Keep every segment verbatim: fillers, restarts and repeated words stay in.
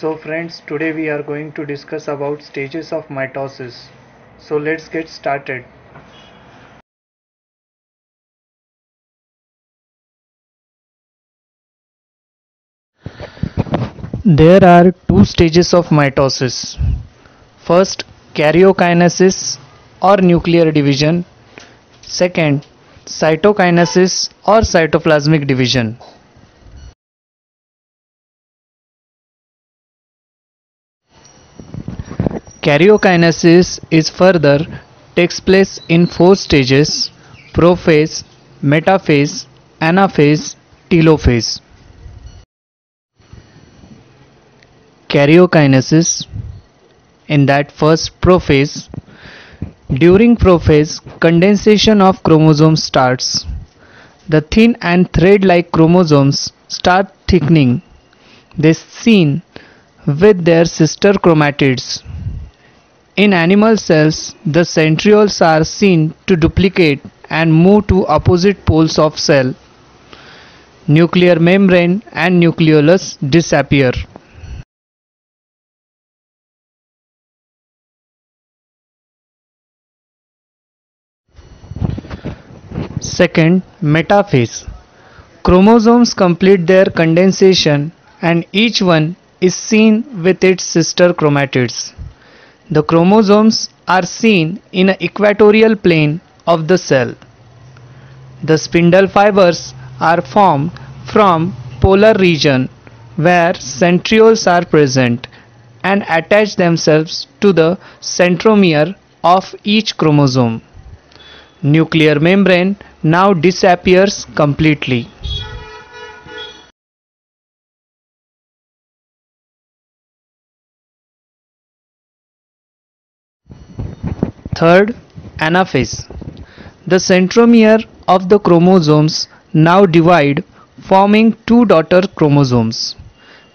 So friends, today we are going to discuss about stages of mitosis. So let's get started. There are two stages of mitosis. First, karyokinesis or nuclear division. Second, cytokinesis or cytoplasmic division. Karyokinesis is further takes place in four stages: prophase, metaphase, anaphase, telophase. Karyokinesis, in that first, prophase. During prophase, condensation of chromosomes starts. The thin and thread-like chromosomes start thickening. They seen with their sister chromatids. In animal cells, the centrioles are seen to duplicate and move to opposite poles of cell. Nuclear membrane and nucleolus disappear. Second, metaphase. Chromosomes complete their condensation and each one is seen with its sister chromatids. The chromosomes are seen in an equatorial plane of the cell. The spindle fibers are formed from polar region where centrioles are present and attach themselves to the centromere of each chromosome. Nuclear membrane now disappears completely. Third, anaphase. The centromere of the chromosomes now divide, forming two daughter chromosomes.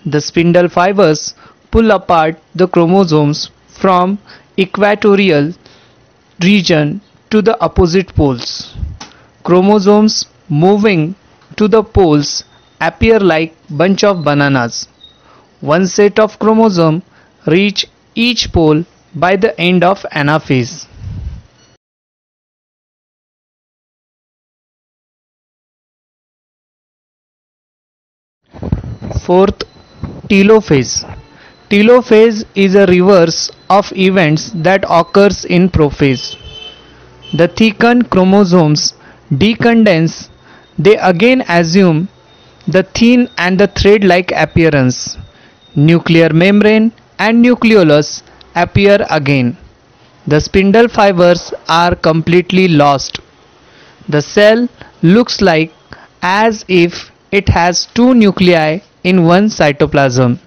The spindle fibers pull apart the chromosomes from equatorial region to the opposite poles. Chromosomes moving to the poles appear like bunch of bananas. One set of chromosomes reach each pole by the end of anaphase. Fourth, telophase. Telophase is a reverse of events that occurs in prophase. The thickened chromosomes decondense. They again assume the thin and the thread-like appearance. Nuclear membrane and nucleolus appear again. The spindle fibers are completely lost. The cell looks like as if it has two nuclei in one cytoplasm.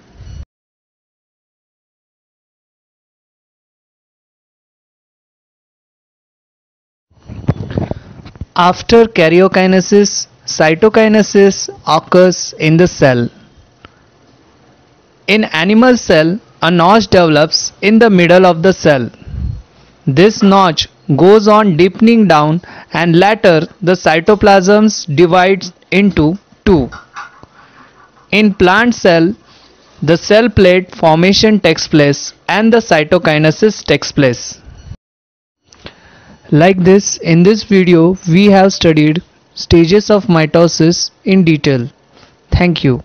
After karyokinesis, cytokinesis occurs in the cell. In animal cell, a notch develops in the middle of the cell. This notch goes on deepening down and later the cytoplasms divides into two. In plant cell, the cell plate formation takes place and the cytokinesis takes place. Like this, in this video we have studied stages of mitosis in detail. Thank you.